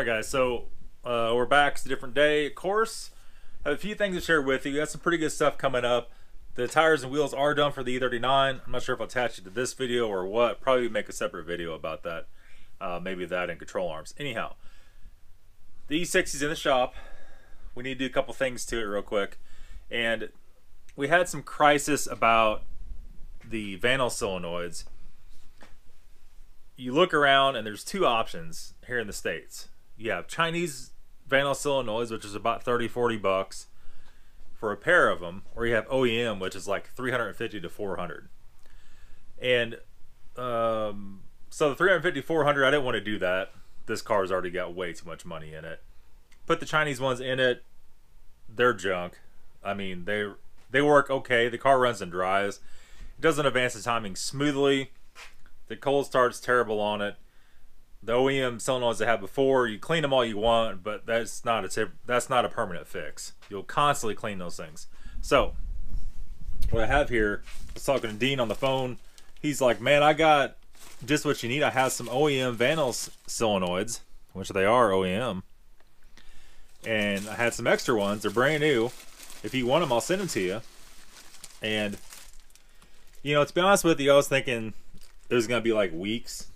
All right, guys, so we're back. It's a different day, of course. I have a few things to share with you. Got some pretty good stuff coming up. The tires and wheels are done for the E39. I'm not sure if I'll attach it to this video or what. Probably make a separate video about that. Maybe that and control arms. Anyhow, the E60 is in the shop. We need to do a couple things to it real quick. And we had some crisis about the Vanos solenoids. You look around and there's two options here in the States. You have Chinese Vanos solenoids, which is about 30-40 bucks for a pair of them, or you have OEM, which is like 350 to 400. And so the 350, 400, I didn't want to do that. This car's already got way too much money in it. Put the Chinese ones in it. They're junk. I mean, they work okay. The car runs and drives. It doesn't advance the timing smoothly. The cold start's terrible on it. The OEM solenoids I had before, you clean them all you want, but that's not a permanent fix. You'll constantly clean those things. So what I have here, I was talking to Dean on the phone. He's like, man, I got just what you need. I have some OEM Vanos solenoids, which they are OEM. And I had some extra ones. They're brand new. If you want them, I'll send them to you. And, you know, to be honest with you, I was thinking there's going to be like weeks.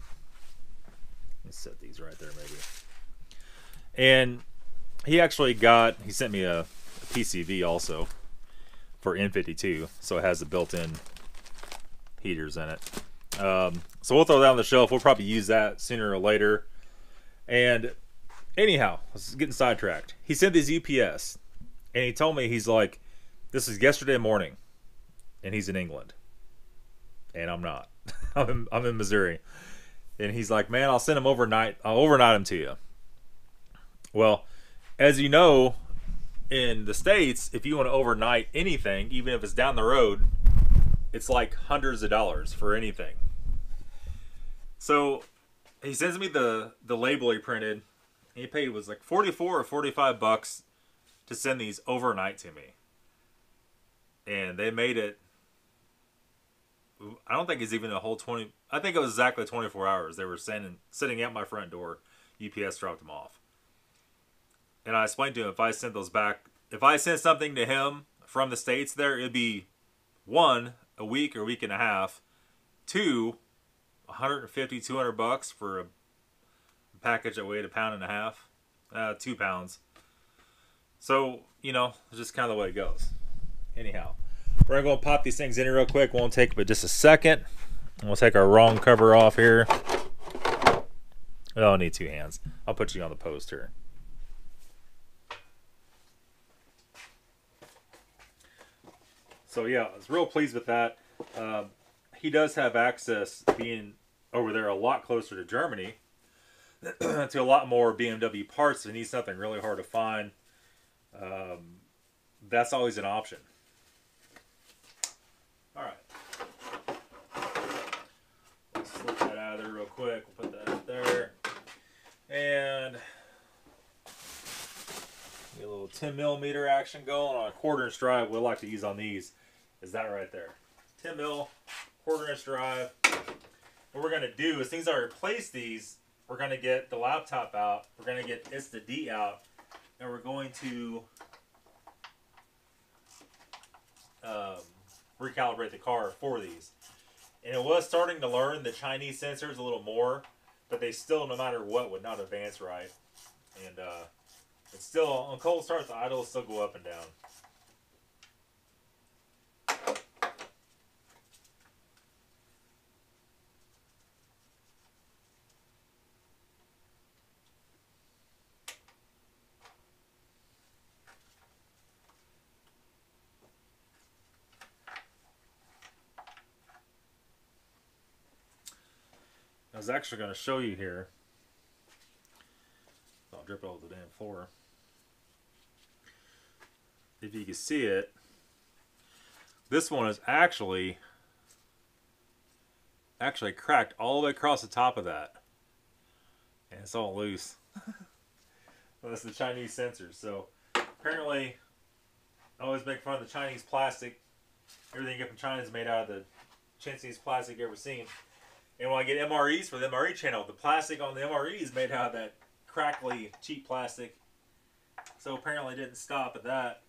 Let's set these right there maybe. And he actually got, he sent me a PCV also for N52. So it has the built-in heaters in it. So we'll throw that on the shelf. We'll probably use that sooner or later. And anyhow, this is getting sidetracked. He sent these UPS and he told me, he's like, this is yesterday morning and he's in England. And I'm not, I'm in Missouri. And he's like, man, I'll send them overnight. I'll overnight them to you. Well, as you know, in the States, if you want to overnight anything, even if it's down the road, it's like hundreds of dollars for anything. So he sends me the label he printed. And he paid, was like 44 or 45 bucks to send these overnight to me. And they made it. I don't think it's even a whole 20. I think it was exactly 24 hours. They were sitting at my front door. UPS dropped them off. And I explained to him, if I sent those back, if I sent something to him from the States there, it'd be one, a week or week and a half. Two, 150, 200 bucks for a package that weighed a pound and a half, 2 pounds. So, you know, it's just kind of the way it goes. Anyhow, we're going to pop these things in here real quick. Won't take but just a second. We'll take our wrong cover off here. Oh, I need two hands. I'll put you on the post here. So yeah, I was real pleased with that. He does have access, being over there a lot closer to Germany, to a lot more BMW parts. If he needs something really hard to find, that's always an option. Slip that out of there real quick. We'll put that up there. And get a little 10mm action going on a 1/4" drive. We like to use on these is that right there, 10mm 1/4" drive. What we're gonna do is, things I replace these, we're gonna get the laptop out, we're gonna get ISTA-D out, and we're going to recalibrate the car for these. And it was starting to learn the Chinese sensors a little more, but they still, no matter what, would not advance right. And it's still, on cold starts, the idles still go up and down. I was actually going to show you here. I'll drip it all over the damn floor. If you can see it, this one is actually cracked all the way across the top of that. And it's all loose. Well, that's the Chinese sensors. So apparently, I always make fun of the Chinese plastic. Everything you get from China is made out of the chintziest plastic you've ever seen. And when I get MREs for the MRE channel, the plastic on the MRE is made out of that crackly, cheap plastic. So apparently didn't stop at that.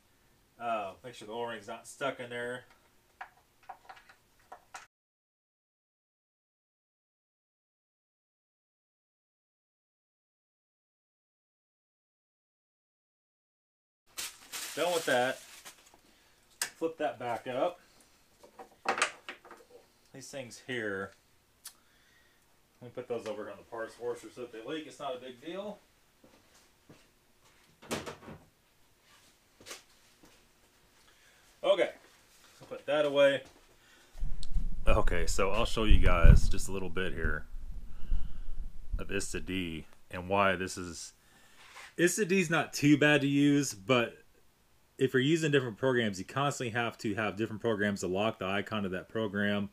Make sure the oil ring's not stuck in there. Done with that. Flip that back up. These things here, let me put those over on the parts washer so if they leak, it's not a big deal. Okay, so put that away. Okay, so I'll show you guys just a little bit here of ISTA-D and why this is. ISTA-D's not too bad to use, but if you're using different programs, you constantly have to have different programs to lock the icon of that program.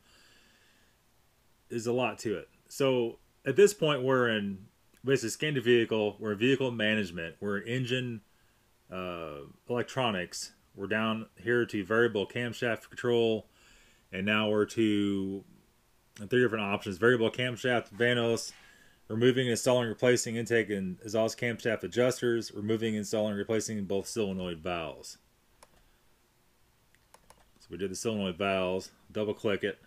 There's a lot to it. So at this point, we're in basically scan to vehicle, we're in vehicle management, we're in engine electronics, we're down here to variable camshaft control, and now we're to three different options: variable camshaft, Vanos, removing, installing, replacing intake and exhaust camshaft adjusters, removing, installing, replacing both solenoid valves. So we did the solenoid valves, double click it.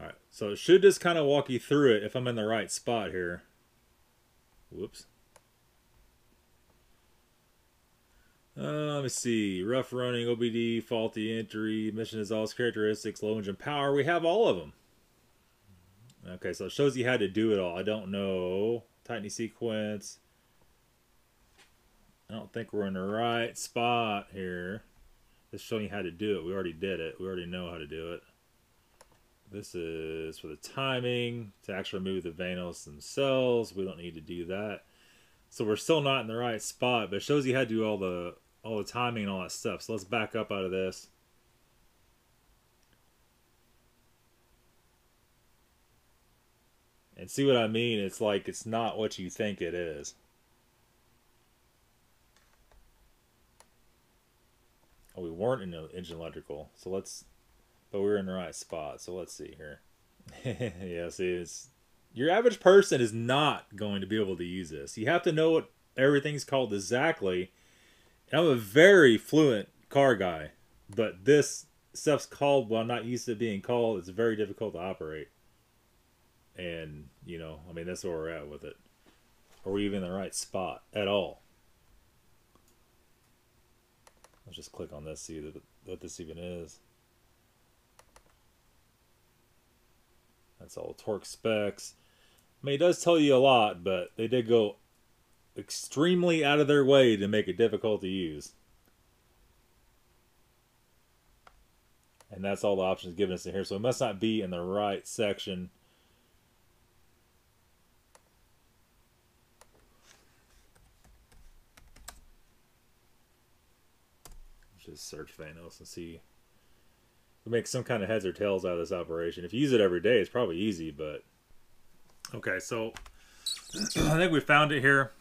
All right, so it should just kind of walk you through it if I'm in the right spot here. Whoops. Let me see. Rough running, OBD, faulty entry, emission exhaust characteristics, low engine power. We have all of them. Okay, so it shows you how to do it all. I don't know. Tightening sequence. I don't think we're in the right spot here. It's showing you how to do it. We already did it. We already know how to do it. This is for the timing to actually remove the Vanos themselves. We don't need to do that. So we're still not in the right spot, but it shows you how to do all the timing and all that stuff. So let's back up out of this. And see what I mean? It's like it's not what you think it is. Oh, we weren't in the engine electrical, so let's, but we were in the right spot. So let's see here. Yeah, see, it's, your average person is not going to be able to use this. You have to know what everything's called exactly. And I'm a very fluent car guy, but this stuff's called, well, I'm not used to it being called. It's very difficult to operate. And, you know, I mean, that's where we're at with it. Are we even in the right spot at all? Let's just click on this, see what this even is. That's all torque specs. I mean, it does tell you a lot, but they did go extremely out of their way to make it difficult to use. And that's all the options given us in here, so it must not be in the right section. Let's just search Vanos and see. Make some kind of heads or tails out of this operation. If you use it every day, it's probably easy, but okay, so I think we found it here.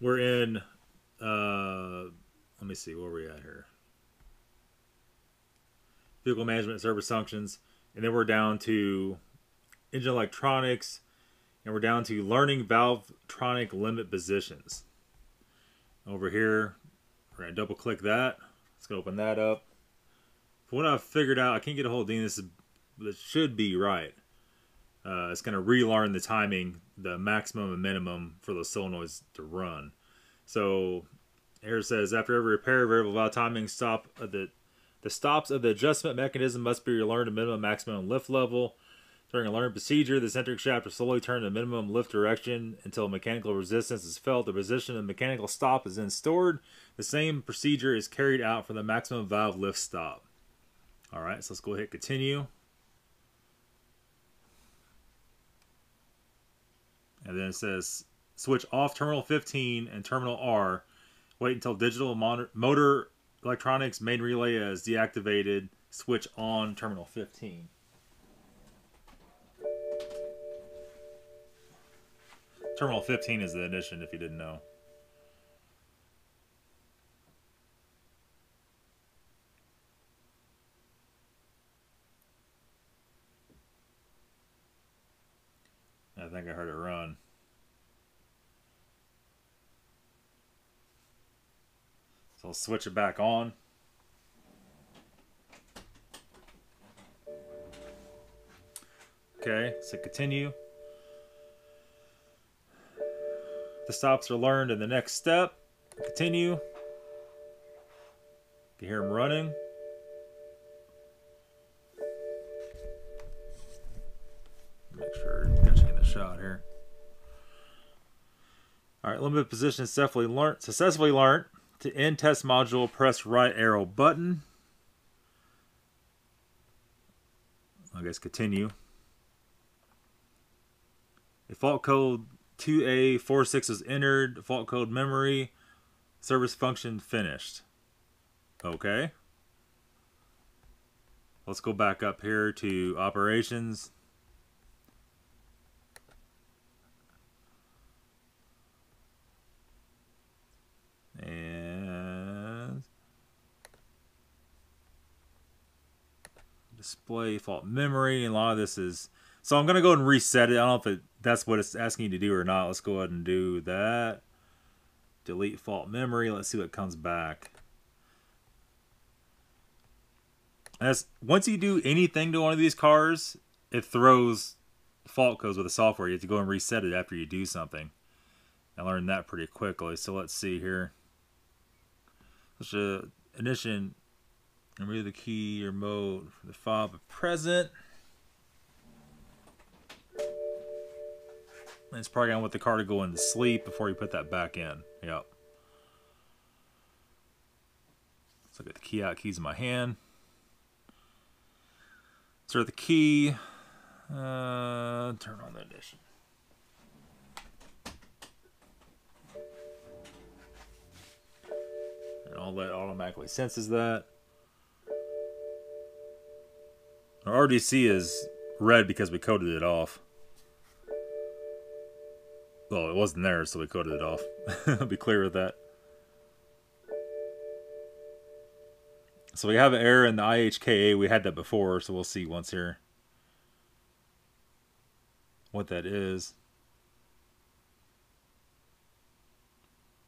We're in let me see, where are we at here? Vehicle management and service functions, and then we're down to engine electronics, and we're down to learning valvetronic limit positions. Over here, we're gonna double click that. Let's go open that up. What I've figured out, I can't get a hold of Dean. This should be right. It's going to relearn the timing, the maximum and minimum for those solenoids to run. So here it says, after every repair, variable valve timing stop of the stops of the adjustment mechanism must be relearned to minimum, maximum, and lift level. During a learning procedure, the centric shaft will slowly turn the minimum lift direction until mechanical resistance is felt. The position of the mechanical stop is then stored. The same procedure is carried out for the maximum valve lift stop. All right, so let's go ahead and continue. And then it says, switch off terminal 15 and terminal R. Wait until digital motor electronics main relay is deactivated. Switch on terminal 15. Terminal 15 is the ignition, if you didn't know. I think I heard it run. So I'll switch it back on. Okay, so continue. The stops are learned in the next step. Continue. You can hear them running. Make sure you're catching the shot here. All right, limited position successfully learned. To end test module, press right arrow button. I guess continue. If fault code 2A46 is entered, fault code memory, service function finished. Okay. Let's go back up here to operations. And display fault memory, and a lot of this is, so I'm gonna go ahead and reset it. I don't know if that's what it's asking you to do or not. Let's go ahead and do that. Delete fault memory. Let's see what comes back. As once you do anything to one of these cars, it throws fault codes with the software. You have to go and reset it after you do something. I learned that pretty quickly. So let's see here. Let's ignition and read the key or mode for the file but present. It's probably gonna want the car to go into sleep before you put that back in. Yep. So I got the key out, keys in my hand. Insert the key. Turn on the ignition. And all that automatically senses that. Our RDC is red because we coded it off. Well, it wasn't there, so we coded it off. I'll be clear with that. So we have an error in the IHKA. We had that before, so we'll see once here what that is.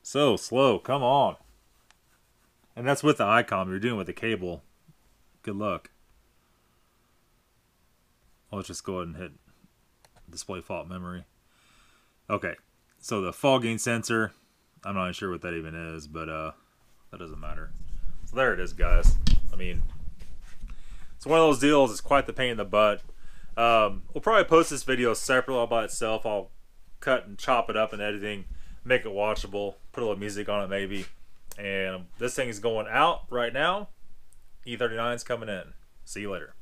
So slow, come on. And that's with the ICOM. You're doing with the cable. Good luck. I'll just go ahead and hit display fault memory. Okay, so the fogging sensor, I'm not even sure what that even is, but that doesn't matter. So there it is, guys. I mean, it's one of those deals. It's quite the pain in the butt. We'll probably post this video separately all by itself. I'll cut and chop it up and editing, make it watchable, put a little music on it maybe. And this thing is going out right now. E39's coming in. See you later.